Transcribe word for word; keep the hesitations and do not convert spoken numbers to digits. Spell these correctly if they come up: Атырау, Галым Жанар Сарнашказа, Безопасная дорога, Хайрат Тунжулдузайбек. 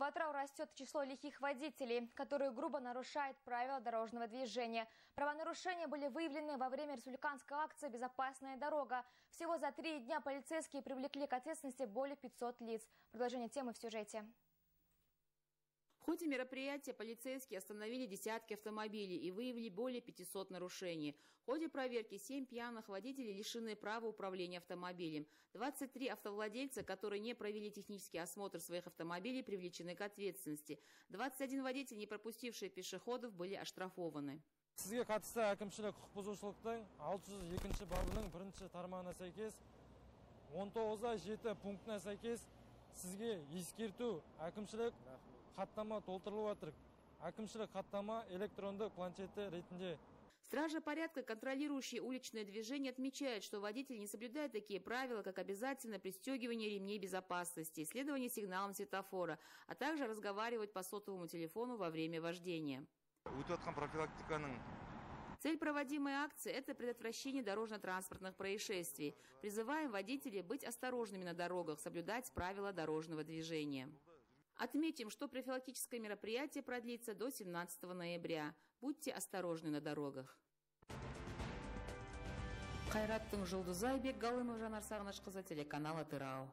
В Атырау растет число лихих водителей, которые грубо нарушают правила дорожного движения. Правонарушения были выявлены во время республиканской акции «Безопасная дорога». Всего за три дня полицейские привлекли к ответственности более пятисот лиц. Продолжение темы в сюжете. В ходе мероприятия полицейские остановили десятки автомобилей и выявили более пятисот нарушений. В ходе проверки семь пьяных водителей лишены права управления автомобилем. двадцать три автовладельца, которые не провели технический осмотр своих автомобилей, привлечены к ответственности. двадцать один водитель, не пропустившие пешеходов, были оштрафованы. Стражи порядка, контролирующие уличное движение, отмечают, что водители не соблюдают такие правила, как обязательное пристегивание ремней безопасности, следование сигналам светофора, а также разговаривать по сотовому телефону во время вождения. Цель проводимой акции – это предотвращение дорожно-транспортных происшествий. Призываем водителей быть осторожными на дорогах, соблюдать правила дорожного движения. Отметим, что профилактическое мероприятие продлится до семнадцатого ноября. Будьте осторожны на дорогах. Хайрат Тунжулдузайбек, Галым Жанар Сарнашказа, телеканал Атырау.